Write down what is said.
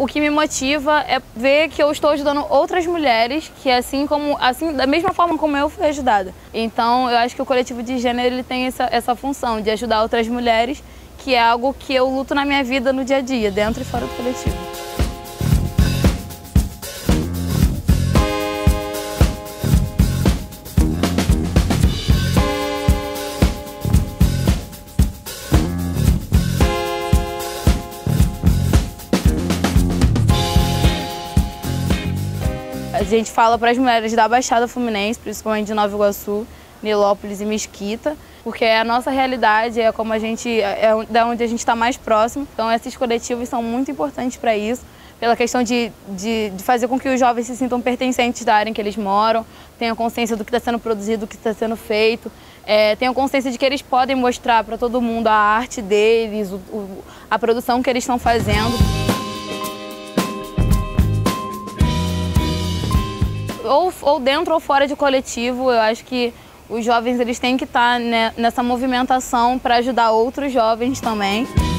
O que me motiva é ver que eu estou ajudando outras mulheres que da mesma forma como eu fui ajudada. Então eu acho que o coletivo de gênero ele tem essa função de ajudar outras mulheres, que é algo que eu luto na minha vida no dia a dia, dentro e fora do coletivo. A gente fala para as mulheres da Baixada Fluminense, principalmente de Nova Iguaçu, Nilópolis e Mesquita, porque é a nossa realidade, é onde a gente está mais próximo. Então esses coletivos são muito importantes para isso, pela questão de fazer com que os jovens se sintam pertencentes da área em que eles moram, tenham consciência do que está sendo produzido, do que está sendo feito, tenham consciência de que eles podem mostrar para todo mundo a arte deles, a produção que eles estão fazendo. Ou dentro ou fora de coletivo, eu acho que os jovens eles têm que estar nessa movimentação para ajudar outros jovens também.